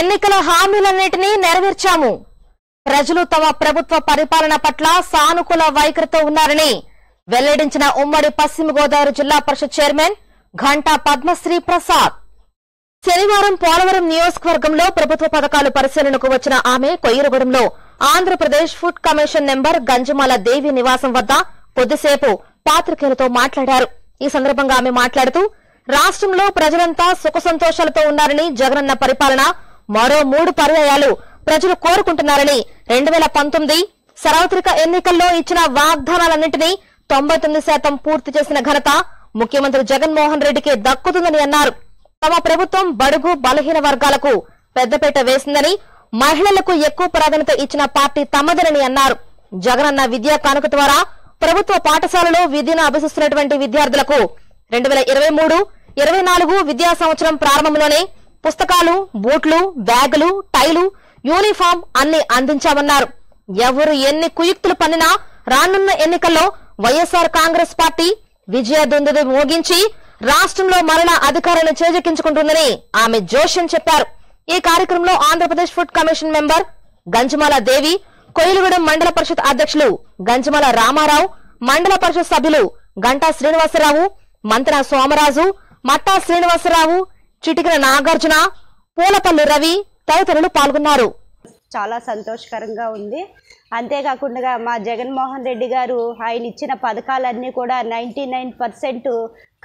ఎన్నికల హామీలన్నిటిని నెరవేర్చాము ప్రజలు తమ ప్రభుత్వ పరిపాలన పట్ల సానుకూల వైఖరితో ఉన్నారని వెల్లడించిన ఉమ్మడి పశ్చిమ గోదావరి జిల్లా పరిషత్ చైర్మన్ గంటా పద్మశ్రీ ప్రసాద్ శనివారం పోలవరం నియోజకవర్గంలో ప్రభుత్వ పథకాల పరిశీలనకు వచ్చిన ఆమె కొయ్యరగూడెంలో Andhra Pradesh food commission number Ganjamala Devi నివాసం వద్ద కొద్దిసేపు పాత్రికేయులతో మాట్లాడారు ఈ సందర్భంగా ఆమె మాట్లాడుతూ రాష్ట్రంలో ప్రజలంతా సుఖ సంతోషాలతో ఉన్నారని జగనన్న పరిపాలన మరో 3 పర్యాయాలు ప్రజలు కోరుకుంటున్నారని 2019 సార్వత్రిక ఎన్నికల్లో ఇచ్చిన వాగ్దానాలన్నిటిని 99% పూర్తి చేసిన ఘనత ముఖ్యమంత్రి జగన్మోహన్ రెడ్డికి దక్కుతుందని అన్నారు తమ ప్రభుత్వం బడుగు బలహీన వర్గాలకు పెద్దపేట వేసిందని మహిళలకు ఎక్కువ ప్రాధాన్యత ఇచ్చిన పార్టీ తమదని అన్నారు జగనన్న విద్యా కానుక ద్వారా ప్రభుత్వ పాఠశాలలో విద్యను అభ్యసిస్తున్నటువంటి విద్యార్థులకు 2023-24 విద్యా సంవత్సరం ప్రారంభంలోనే పుస్తకాలు బూట్లు బ్యాగులు టైలు యూనిఫామ్ అన్ని అందించామన్నారు ఎవరు ఎన్ని కుయుక్తులు పన్నినా రానున్న ఎన్నికల్లో వైఎస్ఆర్ కాంగ్రెస్ పార్టీ విజయ దుందుబి మోగించి రాష్ట్రంలో మరణ అధికారాన్ని చేజెక్కించుకుంటుందని ఆమె జోషన్ చెప్పారు ఈ కార్యక్రమంలో Andhra Pradesh food commission member Ganjamala Devi కొయిలగూడెం మండల పరిషత్ అధ్యక్షులు గంజమాల రామారావు మండల పరిషత్ సభ్యులు గంటా శ్రీనివాసరావు మంతన సోమరాజు మట్టా శ్రీనివాసరావు చిటికిన నాగార్జున పూలపల్లి రవి తదితరులు పాల్గొన్నారు చాలా సంతోషకరంగా ఉంది అంతేకాకుండా మా జగన్మోహన్ రెడ్డి గారు ఆయన ఇచ్చిన పథకాలన్నీ కూడా 99%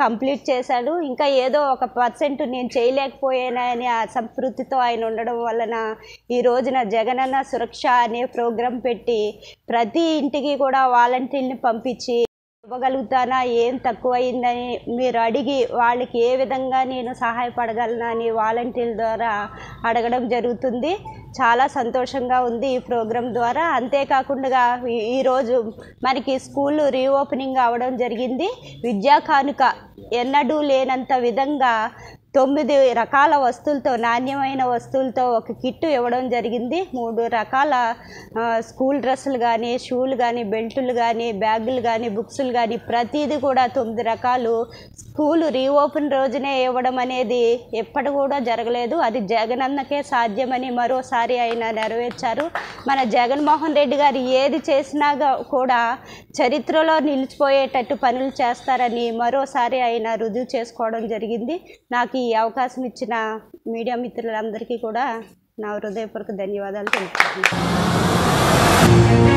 కంప్లీట్ చేశాడు ఇంకా ఏదో 1% నేను చేయలేకపోయానా అని అసంతృప్తితో ఆయన ఉండడం వలన ఈ రోజున జగనన్న సురక్ష అనే ప్రోగ్రాం పెట్టి ప్రతి ఇంటికి కూడా వాలంటీర్ని పంపించి ఇవ్వగలుగుతానా ఏం తక్కువైందని మీరు అడిగి వాళ్ళకి ఏ విధంగా నేను సహాయపడగలనా అని వాలంటీర్ల ద్వారా అడగడం జరుగుతుంది చాలా సంతోషంగా ఉంది ఈ ప్రోగ్రాం ద్వారా అంతేకాకుండా ఈరోజు మనకి స్కూళ్ళు రీఓపెనింగ్ అవడం జరిగింది విద్యా కానుక ఎన్నడూ లేనంత విధంగా 9 రకాల వస్తువులతో నాణ్యమైన వస్తువులతో ఒక కిట్టు ఇవ్వడం జరిగింది 3 రకాల స్కూల్ డ్రెస్సులు కానీ షూలు కానీ బెల్టులు కానీ బ్యాగులు కానీ బుక్సులు కానీ ప్రతిదీ కూడా 9 రకాలు స్కూలు రీఓపెన్ రోజునే ఇవ్వడం అనేది ఎప్పటి కూడా జరగలేదు అది జగనన్నకే సాధ్యమని మరోసారి ఆయన నెరవేర్చారు మన జగన్మోహన్ రెడ్డి గారు ఏది చేసినా కూడా చరిత్రలో నిలిచిపోయేటట్టు పనులు చేస్తారని మరోసారి ఆయన రుజువు చేసుకోవడం జరిగింది నాకు ఈ అవకాశం ఇచ్చిన మీడియా మిత్రులందరికీ కూడా నా హృదయపూర్వక ధన్యవాదాలు తెలుపుతున్నాను